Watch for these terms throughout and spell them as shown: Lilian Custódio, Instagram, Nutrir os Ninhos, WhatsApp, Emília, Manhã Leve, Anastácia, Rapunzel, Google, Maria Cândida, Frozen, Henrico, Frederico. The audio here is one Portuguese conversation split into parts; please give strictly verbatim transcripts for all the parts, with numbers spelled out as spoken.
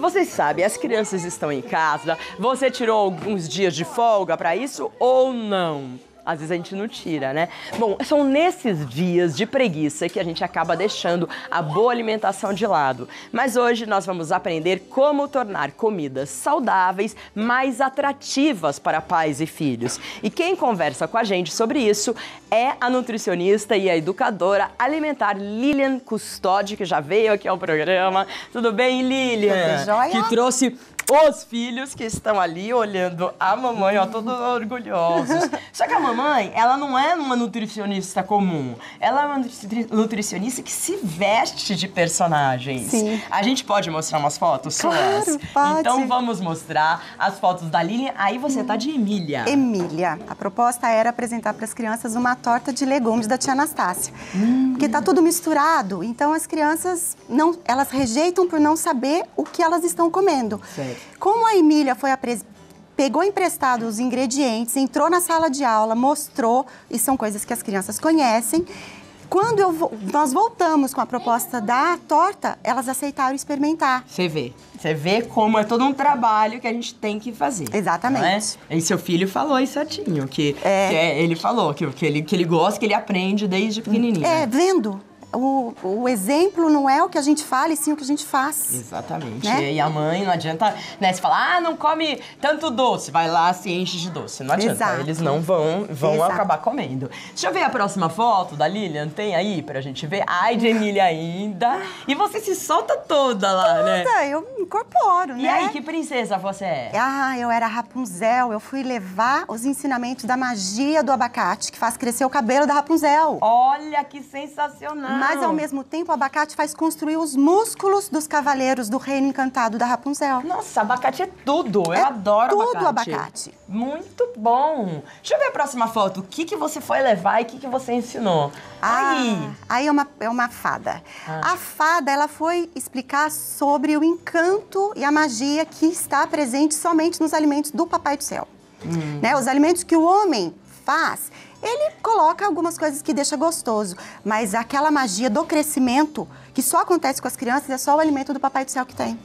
Vocês sabem, as crianças estão em casa, você tirou alguns dias de folga para isso ou não? Às vezes a gente não tira, né? Bom, são nesses dias de preguiça que a gente acaba deixando a boa alimentação de lado. Mas hoje nós vamos aprender como tornar comidas saudáveis mais atrativas para pais e filhos. E quem conversa com a gente sobre isso é a nutricionista e a educadora alimentar Lilian Custódio, que já veio aqui ao programa. Tudo bem, Lilian? Tudo jóia? Que trouxe... os filhos que estão ali olhando a mamãe, ó, todos orgulhosos. Só que a mamãe, ela não é uma nutricionista comum. Ela é uma nutricionista que se veste de personagens. Sim. A gente pode mostrar umas fotos claro, suas? Pode. Então vamos mostrar as fotos da Lilian. Aí você tá de Emília. Emília. A proposta era apresentar para as crianças uma torta de legumes da tia Anastácia. Hum. Porque tá tudo misturado. Então as crianças, não, elas rejeitam por não saber o que elas estão comendo. Certo. Como a Emília foi apres... pegou emprestado os ingredientes, entrou na sala de aula, mostrou, e são coisas que as crianças conhecem. Quando eu vo... nós voltamos com a proposta da torta, elas aceitaram experimentar. Você vê. Você vê como é todo um trabalho que a gente tem que fazer. Exatamente. É? E seu filho falou isso certinho, que, é... que é, ele falou que, que, ele, que ele gosta, que ele aprende desde pequenininho. É, vendo. O, o exemplo não é o que a gente fala, e sim o que a gente faz. Exatamente. Né? E a mãe, não adianta, né? Você fala, ah, não come tanto doce. Vai lá, se enche de doce. Não adianta. Exato. Eles não vão, vão Exato. acabar comendo. Deixa eu ver a próxima foto da Lilian. Tem aí pra gente ver? Ai, de Emília ainda. E você se solta toda lá, toda, né? Toda, eu incorporo, né? E aí, que princesa você é? Ah, eu era Rapunzel. Eu fui levar os ensinamentos da magia do abacate, que faz crescer o cabelo da Rapunzel. Olha, que sensacional. Mas, ao mesmo tempo, o abacate faz construir os músculos dos cavaleiros do reino encantado da Rapunzel. Nossa, abacate é tudo. Eu é adoro tudo abacate. abacate. Muito bom. Deixa eu ver a próxima foto. O que, que você foi levar e o que, que você ensinou? Ah, aí. Aí é uma, é uma fada. Ah. A fada, ela foi explicar sobre o encanto e a magia que está presente somente nos alimentos do Papai do Céu. Hum. Né? Os alimentos que o homem faz... ele coloca algumas coisas que deixa gostoso, mas aquela magia do crescimento que só acontece com as crianças é só o alimento do Papai do Céu que tem.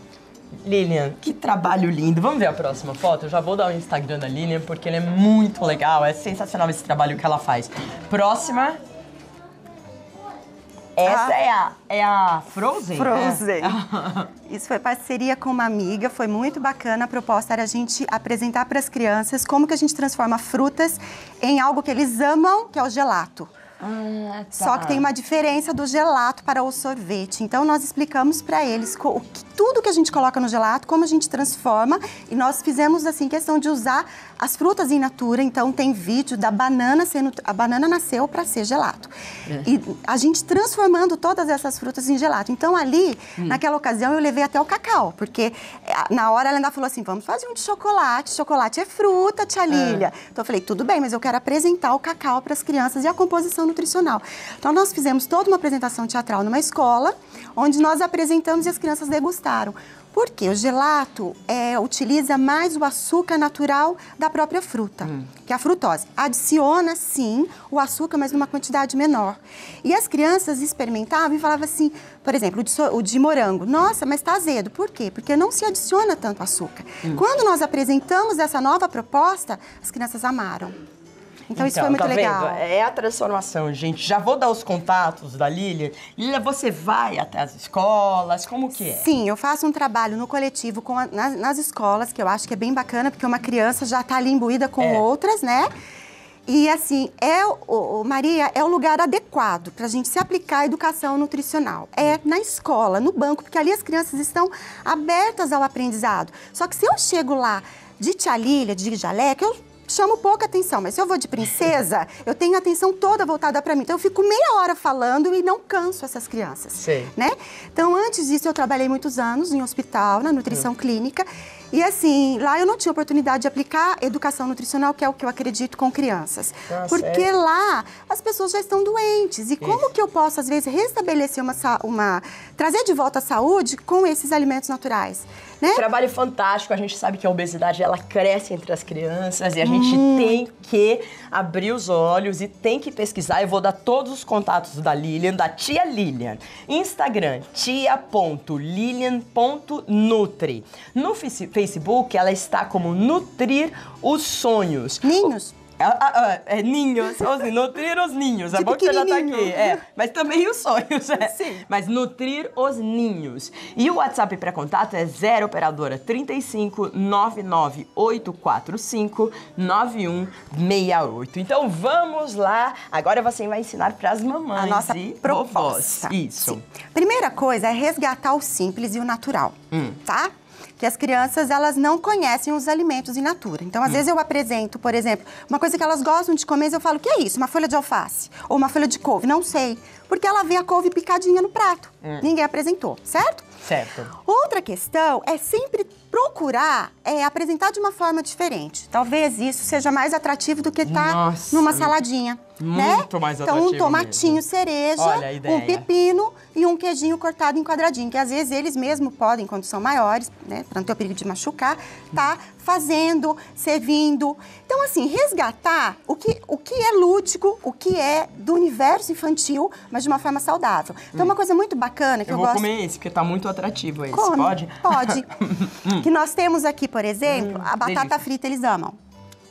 Lilian, que trabalho lindo. Vamos ver a próxima foto? Eu já vou dar o Instagram da Lilian, porque ele é muito legal, é sensacional esse trabalho que ela faz. Próxima. Essa ah. é, a, é a Frozen? Frozen. É. Isso foi parceria com uma amiga, foi muito bacana. A proposta era a gente apresentar para as crianças como que a gente transforma frutas em algo que eles amam, que é o gelato. Ah, tá. Só que tem uma diferença do gelato para o sorvete. Então, nós explicamos para eles o que, tudo que a gente coloca no gelato, como a gente transforma. E nós fizemos, assim, questão de usar as frutas in natura. Então, tem vídeo da banana sendo... a banana nasceu para ser gelato. É. E a gente transformando todas essas frutas em gelato. Então, ali, hum. naquela ocasião, eu levei até o cacau. Porque na hora ela ainda falou assim, vamos fazer um de chocolate. Chocolate é fruta, tia Lília. É. Então, eu falei, tudo bem, mas eu quero apresentar o cacau para as crianças e a composição nutricional. Então, nós fizemos toda uma apresentação teatral numa escola, onde nós apresentamos e as crianças degustaram. Porque o gelato é, utiliza mais o açúcar natural da própria fruta, hum. que é a frutose. Adiciona, sim, o açúcar, mas numa quantidade menor. E as crianças experimentavam e falavam assim, por exemplo, o de, so, o de morango. Nossa, mas tá azedo. Por quê? Porque não se adiciona tanto açúcar. Hum. Quando nós apresentamos essa nova proposta, as crianças amaram. Então, então, isso foi muito tá legal. Vendo? É a transformação, gente. Já vou dar os contatos da Lilian. Lilian, você vai até as escolas? Como que é? Sim, eu faço um trabalho no coletivo com a, nas, nas escolas, que eu acho que é bem bacana, porque uma criança já está ali imbuída com é. outras, né? E, assim, é o, Maria, é o lugar adequado para a gente se aplicar a educação nutricional. É na escola, no banco, porque ali as crianças estão abertas ao aprendizado. Só que se eu chego lá de tia Lília, de jaleca, eu... chamo pouca atenção, mas se eu vou de princesa, eu tenho a atenção toda voltada para mim. Então, eu fico meia hora falando e não canso essas crianças, Sim. né? Então, antes disso, eu trabalhei muitos anos em hospital, na nutrição Sim. clínica. E, assim, lá eu não tinha oportunidade de aplicar educação nutricional, que é o que eu acredito com crianças. Nossa, porque é? lá, as pessoas já estão doentes. E Isso. como que eu posso, às vezes, restabelecer uma... uma trazer de volta a saúde com esses alimentos naturais, né? Trabalho fantástico. A gente sabe que a obesidade, ela cresce entre as crianças. E a gente gente tem que abrir os olhos e tem que pesquisar. Eu vou dar todos os contatos da Lilian, da tia Lilian. Instagram, tia ponto lilian ponto nutri. No Facebook, ela está como Nutrir os Sonhos. Ninhos. Ah, ah, ah, é ninhos, assim, nutrir os ninhos, é bom que você já tá aqui, é, mas também os sonhos, é. Sim. Mas nutrir os ninhos. E o WhatsApp para contato é zero operadora trinta e cinco, nove nove oito quatro cinco, nove um seis oito. Então vamos lá, agora você vai ensinar para as mamães a nossa e proposta. Vovós. Isso. Sim. Primeira coisa é resgatar o simples e o natural, hum. tá? Que as crianças, elas não conhecem os alimentos in natura. Então, às hum. vezes eu apresento, por exemplo, uma coisa que elas gostam de comer, e eu falo, que é isso? Uma folha de alface? Ou uma folha de couve? Não sei. Porque ela vê a couve picadinha no prato. Hum. Ninguém apresentou, certo? Certo. Outra questão é sempre procurar é, apresentar de uma forma diferente. Talvez isso seja mais atrativo do que estar numa saladinha. Muito né? mais atrativo. Então, um tomatinho mesmo. cereja, Olha a ideia. um pepino e um queijinho cortado em quadradinho. Que às vezes eles mesmos podem, quando são maiores, né? Pra não ter o perigo de machucar, tá fazendo, servindo. Então, assim, resgatar o que, o que é lúdico, o que é do universo infantil, mas de uma forma saudável. Então, hum. uma coisa muito bacana que eu, eu vou gosto... comer esse, porque tá muito atrativo esse. Come, pode? Pode. Que nós temos aqui, por exemplo, hum, a batata delícia. frita, eles amam.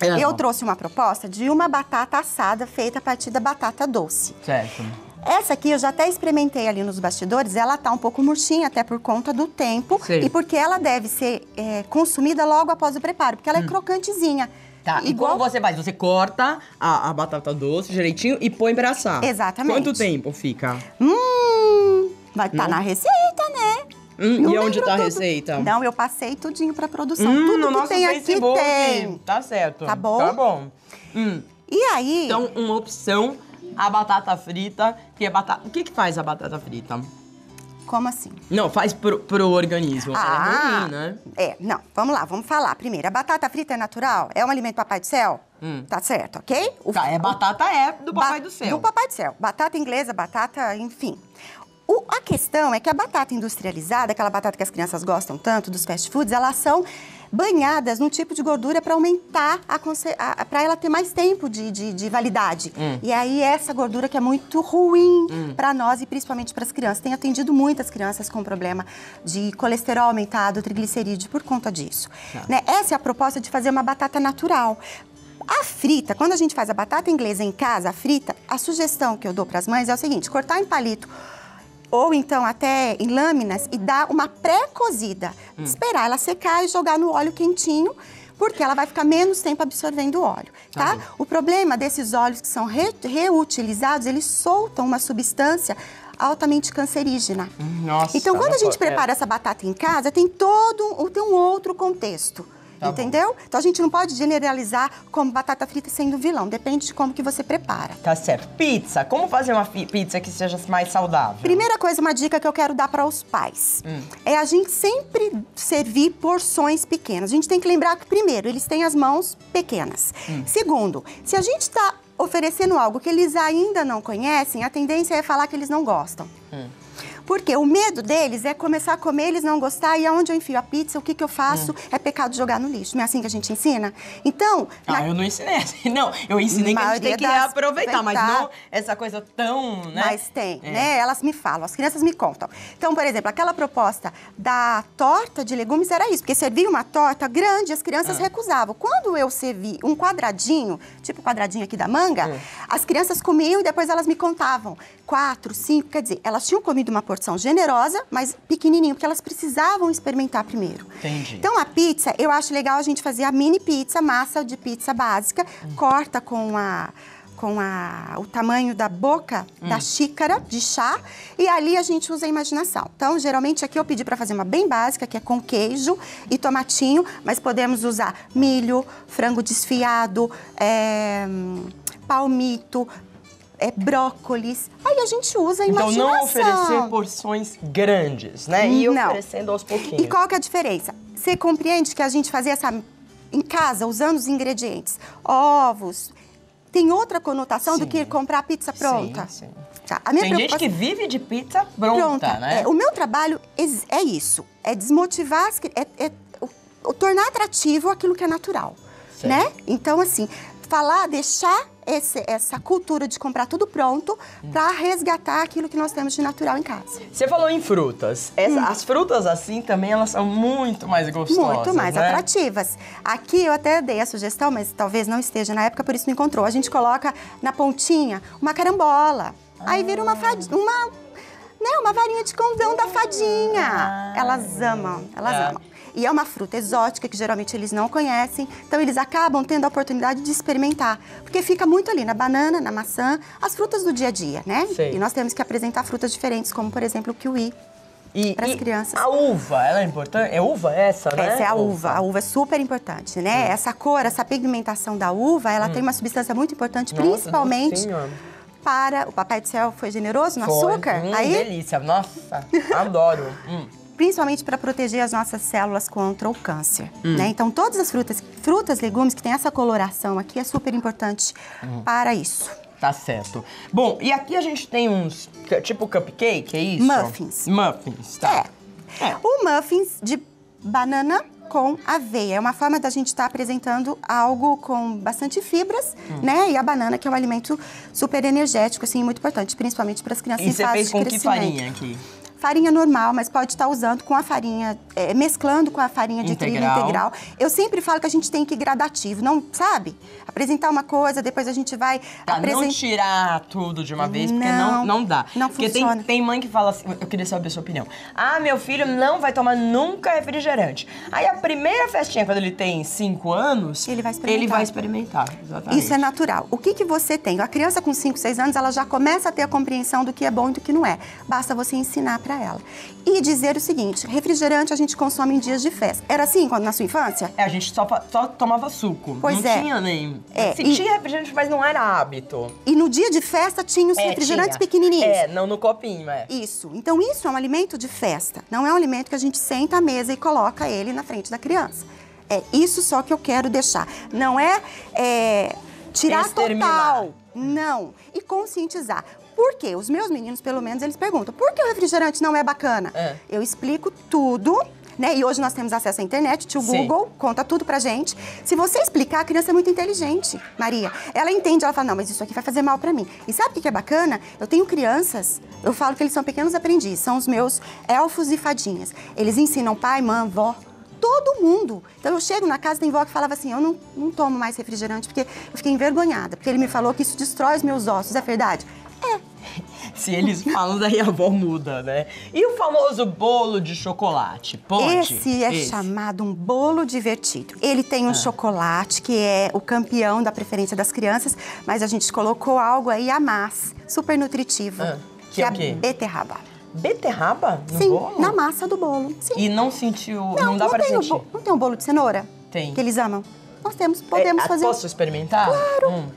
Eu, eu trouxe uma proposta de uma batata assada feita a partir da batata doce. Certo. Essa aqui eu já até experimentei ali nos bastidores, ela tá um pouco murchinha, até por conta do tempo. Sim. E porque ela deve ser é, consumida logo após o preparo, porque ela hum. é crocantezinha. Tá, e igual... como você faz? Você corta a, a batata doce direitinho e põe pra assar. Exatamente. Quanto tempo fica? Hum, vai estar tá na receita, né? Hum, e onde tá a receita? Não, eu passei tudinho pra produção. Hum, Tudo no que tem Facebook, aqui tem. Tá certo. Tá bom? Tá bom. Hum. E aí... Então, uma opção, a batata frita, que é batata... O que que faz a batata frita? Como assim? Não, faz pro, pro organismo. Ah, é ruim, né? É, não. Vamos lá, vamos falar. Primeiro, a batata frita é natural? É um alimento do Papai do Céu? Hum. Tá certo, ok? O, tá, é batata é do Papai do Céu. Do Papai do Céu. Batata inglesa, batata, enfim... O, a questão é que a batata industrializada, aquela batata que as crianças gostam tanto, dos fast foods, elas são banhadas num tipo de gordura para aumentar, para ela ter mais tempo de, de, de validade. Hum. E aí essa gordura que é muito ruim hum. para nós e principalmente para as crianças. Tenho atendido muitas crianças com problema de colesterol aumentado, triglicerídeo, por conta disso. Tá. Né? Essa é a proposta de fazer uma batata natural. A frita, quando a gente faz a batata inglesa em casa, a frita, a sugestão que eu dou para as mães é o seguinte, cortar em palito, ou então até em lâminas, e dar uma pré-cozida. Hum. Esperar ela secar e jogar no óleo quentinho, porque ela vai ficar menos tempo absorvendo o óleo, tá? Tá. O problema desses óleos que são re reutilizados, eles soltam uma substância altamente cancerígena. Nossa! Então, quando a gente prepara é. essa batata em casa, tem todo tem um outro contexto. Tá Entendeu? Bom. Então a gente não pode generalizar como batata frita sendo vilão. Depende de como que você prepara. Tá certo. Pizza. Como fazer uma pizza que seja mais saudável? Primeira coisa, uma dica que eu quero dar para os pais. Hum. É a gente sempre servir porções pequenas. A gente tem que lembrar que, primeiro, eles têm as mãos pequenas. Hum. Segundo, se a gente está oferecendo algo que eles ainda não conhecem, a tendência é falar que eles não gostam. Hum. Porque o medo deles é começar a comer, eles não gostar, e aonde eu enfio a pizza, o que que eu faço? Hum. É pecado jogar no lixo. Não é assim que a gente ensina? Então... Ah, na... eu não ensinei assim, não. Eu ensinei que a gente tem que das... aproveitar, mas não essa coisa tão, né? Mas tem, é. né? Elas me falam, as crianças me contam. Então, por exemplo, aquela proposta da torta de legumes era isso, porque servia uma torta grande, as crianças ah. recusavam. Quando eu servi um quadradinho, tipo o quadradinho aqui da manga, hum. as crianças comiam e depois elas me contavam. Quatro, cinco, quer dizer, elas tinham comido uma porção generosa, mas pequenininho, porque elas precisavam experimentar primeiro. Entendi. Então, a pizza, eu acho legal a gente fazer a mini pizza, massa de pizza básica, hum. corta com a... com a, o tamanho da boca hum. da xícara de chá, e ali a gente usa a imaginação. Então, geralmente, aqui eu pedi para fazer uma bem básica, que é com queijo e tomatinho, mas podemos usar milho, frango desfiado, é, palmito, é brócolis, aí a gente usa a imaginação. Então não oferecer porções grandes, né? E não. oferecendo aos pouquinhos. E qual que é a diferença? Você compreende que a gente fazia essa em casa, usando os ingredientes, ovos, tem outra conotação sim. do que comprar pizza pronta. Sim, sim. Tá. A minha tem preocupação... gente que vive de pizza pronta, pronta. né? É, o meu trabalho é isso, é desmotivar, as... é, é, é, é tornar atrativo aquilo que é natural. Certo. Né? Então, assim, falar, deixar esse, essa cultura de comprar tudo pronto hum. para resgatar aquilo que nós temos de natural em casa. Você falou em frutas. Essa, hum. As frutas assim também, elas são muito mais gostosas, muito mais, né? Atrativas. Aqui eu até dei a sugestão, mas talvez não esteja na época, por isso não encontrou. A gente coloca na pontinha uma carambola. Ah. Aí vira uma fadinha, uma, né, uma varinha de condão ah. da fadinha. Ah. Elas amam, elas ah. amam. E é uma fruta exótica que geralmente eles não conhecem, então eles acabam tendo a oportunidade de experimentar. Porque fica muito ali na banana, na maçã, as frutas do dia a dia, né? Sim. E nós temos que apresentar frutas diferentes, como por exemplo o kiwi. E, para as crianças. A uva, ela é importante? É uva essa, né? Essa é a uva. A uva é super importante, né? Hum. Essa cor, essa pigmentação da uva, ela hum. tem uma substância muito importante, nossa, principalmente... Nossa, para... O Papai do Céu foi generoso no foi. açúcar? Hum, aí... delícia. Nossa, adoro. Hum. Principalmente para proteger as nossas células contra o câncer, hum. né? Então, todas as frutas, frutas, legumes que tem essa coloração aqui é super importante hum. para isso. Tá certo. Bom, e aqui a gente tem uns, tipo cupcake, é isso? Muffins. Muffins, tá. É. é. O muffins de banana com aveia. É uma forma da gente estar tá apresentando algo com bastante fibras, hum. né? E a banana, que é um alimento super energético, assim, muito importante, principalmente para as crianças em fase de crescimento. E você fez com que farinha aqui? Farinha normal, mas pode estar usando com a farinha, é, mesclando com a farinha de integral. Trigo integral. Eu sempre falo que a gente tem que ir gradativo, não, sabe? Apresentar uma coisa, depois a gente vai... Tá, apresent... não tirar tudo de uma vez, porque não, não, não dá. Não porque funciona. Porque tem, tem mãe que fala assim, eu queria saber a sua opinião. Ah, meu filho não vai tomar nunca refrigerante. Aí a primeira festinha, quando ele tem cinco anos, ele vai experimentar. Ele vai experimentar, exatamente. Isso é natural. O que que você tem? A criança com cinco, seis anos, ela já começa a ter a compreensão do que é bom e do que não é. Basta você ensinar pra ela. E dizer o seguinte, refrigerante a gente consome em dias de festa. Era assim quando na sua infância? É, a gente só, só tomava suco. Pois não é. Não tinha nem... É, assim, e... tinha refrigerante, mas não era hábito. E no dia de festa tinha os é, refrigerantes tinha. pequenininhos. É, não no copinho, é. Isso. Então isso é um alimento de festa. Não é um alimento que a gente senta à mesa e coloca ele na frente da criança. É isso só que eu quero deixar. Não é, é tirar total. Não. E conscientizar. Por quê? Os meus meninos, pelo menos, eles perguntam, por que o refrigerante não é bacana? É. Eu explico tudo, né? E hoje nós temos acesso à internet, tio Sim. Google conta tudo pra gente. Se você explicar, a criança é muito inteligente, Maria. Ela entende, ela fala, não, mas isso aqui vai fazer mal pra mim. E sabe o que é bacana? Eu tenho crianças, eu falo que eles são pequenos aprendizes, são os meus elfos e fadinhas. Eles ensinam pai, mãe, vó. Todo mundo. Então eu chego na casa, tem vó que falava assim, eu não, não tomo mais refrigerante porque eu fiquei envergonhada, porque ele me falou que isso destrói os meus ossos, é verdade? É. Se eles falam, daí a avó muda, né? E o famoso bolo de chocolate, pode? Esse é Esse. chamado um bolo divertido. Ele tem um ah. chocolate, que é o campeão da preferência das crianças, mas a gente colocou algo aí a mais, super nutritivo, ah. que, que é o quê? A beterraba. Beterraba no Sim, bolo? Na massa do bolo. Sim. E não sentiu, não, não dá não pra sentir? Bolo, não tem um bolo de cenoura? Tem. Que eles amam? Nós temos, podemos é, fazer... Posso experimentar? Claro. Hum.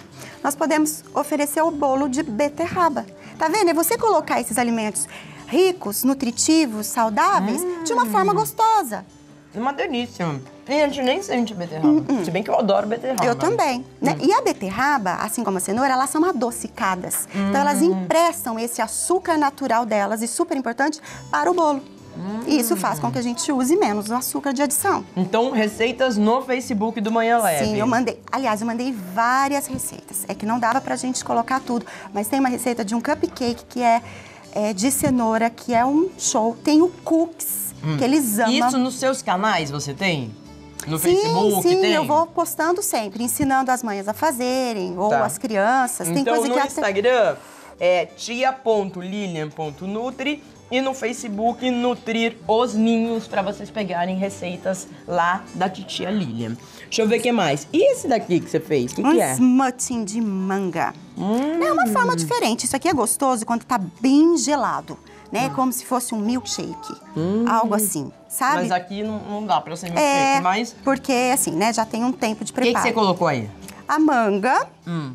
Nós podemos oferecer o bolo de beterraba. Tá vendo? É você colocar esses alimentos ricos, nutritivos, saudáveis, hum. de uma forma gostosa. Uma delícia. E a gente nem sente beterraba. Hum, hum. Se bem que eu adoro beterraba. Eu também. Né? Hum. E a beterraba, assim como a cenoura, elas são adocicadas. Hum. Então elas emprestam esse açúcar natural delas, e super importante, para o bolo. Hum. E isso faz com que a gente use menos o açúcar de adição. Então, receitas no Facebook do Manhã Leve. Sim, eu mandei. Aliás, eu mandei várias receitas. É que não dava pra gente colocar tudo. Mas tem uma receita de um cupcake que é, é de cenoura, que é um show. Tem o cookies, hum. que eles amam. Isso nos seus canais você tem? No sim, Facebook sim, tem? Eu vou postando sempre, ensinando as mães a fazerem, ou tá. as crianças. Tem então, coisa no que Instagram até... é tia ponto lilian ponto nutri. E no Facebook, Nutrir os Ninhos, para vocês pegarem receitas lá da titia Lilian. Deixa eu ver o que mais. E esse daqui que você fez? O que, um que é? Um smoothie de manga. Hum. É uma forma diferente. Isso aqui é gostoso quando tá bem gelado, né? Hum. Como se fosse um milkshake, hum. algo assim, sabe? Mas aqui não, não dá para ser milkshake, é, mas... porque assim, né? Já tem um tempo de preparo. O que, que você colocou aí? A manga... Hum.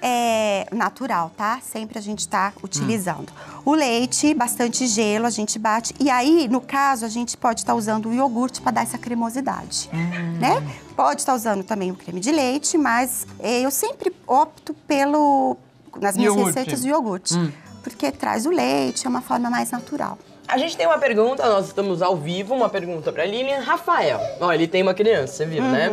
É natural, tá? Sempre a gente tá utilizando. Hum. O leite, bastante gelo, a gente bate. E aí, no caso, a gente pode estar tá usando o iogurte para dar essa cremosidade, hum. né? Pode estar tá usando também o creme de leite, mas eu sempre opto pelo... Nas minhas iogurte. receitas, o iogurte. Hum. Porque traz o leite, é uma forma mais natural. A gente tem uma pergunta, nós estamos ao vivo, uma pergunta pra Lilian. Rafael, ó, ele tem uma criança, você viu, hum. né?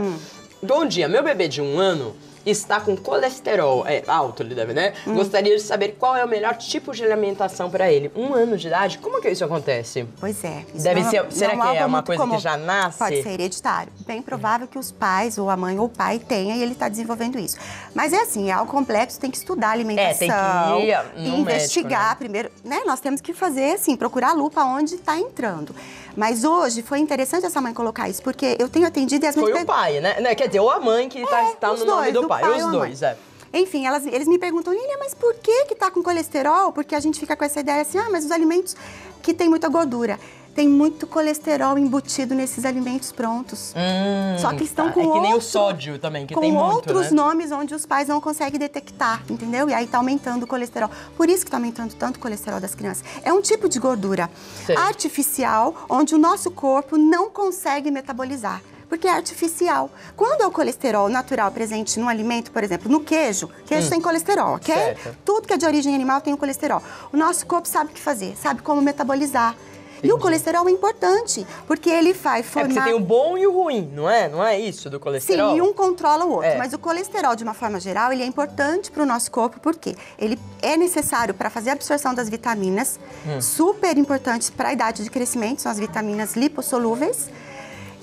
Bom dia, meu bebê de um ano está com colesterol é, alto, ele deve, né? Hum. Gostaria de saber qual é o melhor tipo de alimentação para ele. Um ano de idade, como que isso acontece? Pois é. Isso deve não, ser, não será não que é uma coisa comum. Que já nasce? Pode ser hereditário. Bem provável que os pais, ou a mãe ou o pai, tenha e ele está desenvolvendo isso. Mas é assim, é algo complexo, tem que estudar a alimentação. É, tem que ir no investigar médico, né? Primeiro, né? Nós temos que fazer, assim, procurar a lupa onde está entrando. Mas hoje foi interessante essa mãe colocar isso, porque eu tenho atendido... E as foi o pai, né? Quer dizer, ou a mãe que está é, no nome dois, do pai, pai os dois, é. Enfim, elas, eles me perguntam, Lilian, mas por que que tá com colesterol? Porque a gente fica com essa ideia assim, ah, mas os alimentos que tem muita gordura... Tem muito colesterol embutido nesses alimentos prontos. Hum, Só que estão tá. com é que outro, nem o sódio também, que tem muito, né? Com outros nomes onde os pais não conseguem detectar, entendeu? E aí tá aumentando o colesterol. Por isso que tá aumentando tanto o colesterol das crianças. É um tipo de gordura Sim. artificial, onde o nosso corpo não consegue metabolizar. Porque é artificial. Quando é o colesterol natural presente num alimento, por exemplo, no queijo, queijo hum. tem colesterol, ok? Certo. Tudo que é de origem animal tem o colesterol. O nosso corpo sabe o que fazer, sabe como metabolizar. E o colesterol é importante, porque ele faz formar... É porque você tem o bom e o ruim, não é? Não é isso do colesterol? Sim, um controla o outro. É. Mas o colesterol, de uma forma geral, ele é importante para o nosso corpo, porque ele é necessário para fazer a absorção das vitaminas, hum. super importante para a idade de crescimento, são as vitaminas lipossolúveis,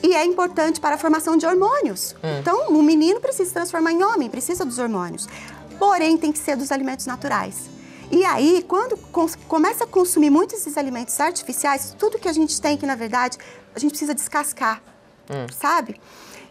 e é importante para a formação de hormônios. Hum. Então, o menino precisa se transformar em homem, precisa dos hormônios. Porém, tem que ser dos alimentos naturais. E aí, quando começa a consumir muitos desses alimentos artificiais, tudo que a gente tem que, na verdade, a gente precisa descascar, hum. sabe?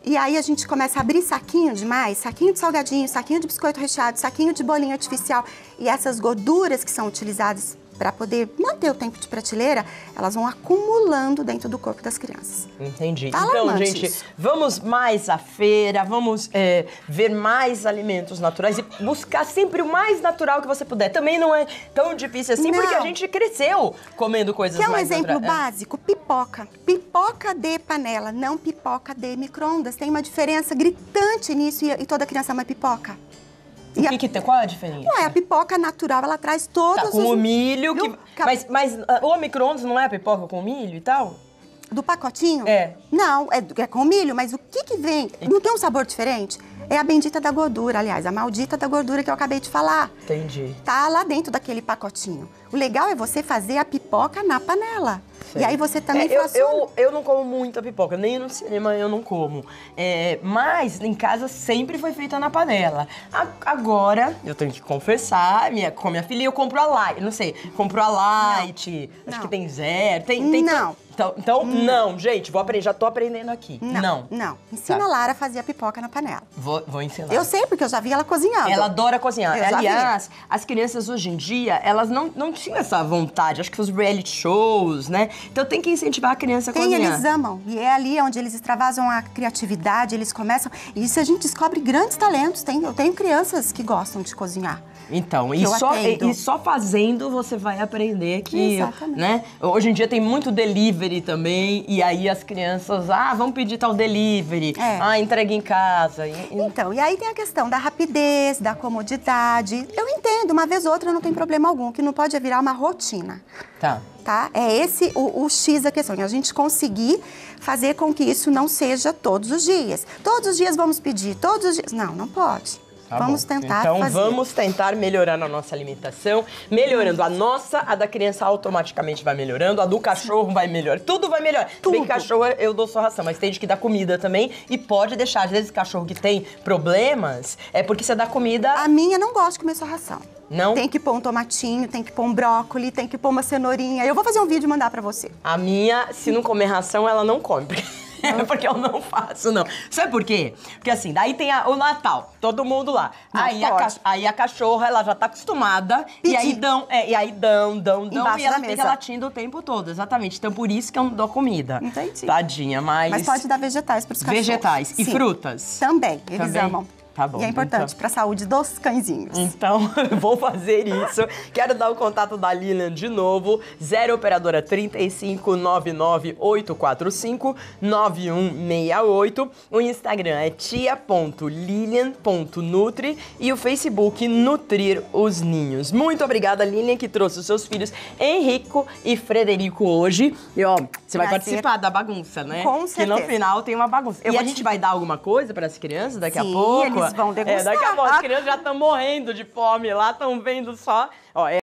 E aí a gente começa a abrir saquinho demais, saquinho de salgadinho, saquinho de biscoito recheado, saquinho de bolinha artificial. E essas gorduras que são utilizadas para poder manter o tempo de prateleira, elas vão acumulando dentro do corpo das crianças. Entendi. Tá então, gente, isso. vamos mais à feira, vamos é, ver mais alimentos naturais e buscar sempre o mais natural que você puder. Também não é tão difícil assim, não. porque a gente cresceu comendo coisas mais naturais. Que é um exemplo naturais. básico, pipoca. Pipoca de panela, não pipoca de micro-ondas. Tem uma diferença gritante nisso e toda criança ama pipoca. E que a... que tem? Qual é a diferença? Não, é a pipoca natural, ela traz todos tá, com os... com o milho, que... mas, mas o micro-ondas não é a pipoca com milho e tal? Do pacotinho? É. Não, é, é com milho, mas o que que vem? Não tem um sabor diferente? É a bendita da gordura, aliás, a maldita da gordura que eu acabei de falar. Entendi. Tá lá dentro daquele pacotinho. O legal é você fazer a pipoca na panela. Sei. E aí você também é, faz... Eu, eu, eu não como muita pipoca, nem no cinema eu não como. É, mas em casa sempre foi feita na panela. A, agora, eu tenho que confessar, minha, com a minha filha eu compro a light, não sei, compro a light, não. acho não. que tem zero, tem... tem não. Tem, então, então não. não, gente, vou aprender, já tô aprendendo aqui. Não, não. não. Ensina tá. a Lara a fazer a pipoca na panela. Vou, vou ensinar. Eu sei, porque eu já vi ela cozinhando. Ela adora cozinhar. Eu Aliás, as crianças hoje em dia, elas não, não tinham essa vontade, acho que os reality shows, né? Então tem que incentivar a criança a tem, cozinhar. Eles amam. E é ali onde eles extravasam a criatividade, eles começam... E isso a gente descobre grandes talentos. Tem, eu tenho crianças que gostam de cozinhar. Então, e só, e, e só fazendo você vai aprender que... Exatamente. Né? Hoje em dia tem muito delivery também, e aí as crianças, ah, vamos pedir tal delivery, é. ah, entrega em casa. E, e... Então, e aí tem a questão da rapidez, da comodidade. Eu entendo, uma vez ou outra não tem problema algum, que não pode virar uma rotina. Tá. Tá? É esse o, o X da questão, e a gente conseguir fazer com que isso não seja todos os dias. Todos os dias vamos pedir, todos os dias... Não, não pode. Tá vamos bom. tentar Então fazer. vamos tentar melhorar a nossa alimentação, melhorando a nossa, a da criança automaticamente vai melhorando, a do cachorro vai melhorar, tudo vai melhorar. Tudo. Bem, cachorro eu dou só ração, mas tem de que dar comida também e pode deixar. Às vezes cachorro que tem problemas é porque você dá comida... A minha não gosta de comer só ração. Não? Tem que pôr um tomatinho, tem que pôr um brócoli, tem que pôr uma cenourinha. Eu vou fazer um vídeo e mandar pra você. A minha, se não comer ração, ela não come. É porque eu não faço, não. Sabe por quê? Porque assim, daí tem a, o Natal, todo mundo lá. Aí a, aí a cachorra, ela já tá acostumada. Pedir. E aí dão, é, e aí dão, dão, dão. Embaixo e ela fica latindo o tempo todo, exatamente. Então por isso que eu não dou comida. Entendi. Tadinha, mas... Mas pode dar vegetais pros cachorros. Vegetais. E Sim. frutas. Também, eles Também. amam. Tá bom. E é importante então... para a saúde dos cãezinhos. Então, vou fazer isso. Quero dar o contato da Lilian de novo. zero operadora trinta e cinco, nove nove oito quatro cinco, nove um seis oito. O Instagram é tia ponto lilian ponto nutri e o Facebook Nutrir os Ninhos. Muito obrigada, Lilian, que trouxe os seus filhos Henrico e Frederico hoje. E ó, você vai, vai participar ser... da bagunça, né? Com certeza. Que no final tem uma bagunça. Eu e a gente te... vai dar alguma coisa para as crianças daqui Sim. a pouco? Eles vão degustar. É, daqui a pouco as crianças já estão morrendo de fome lá, estão vendo só... Ó, é...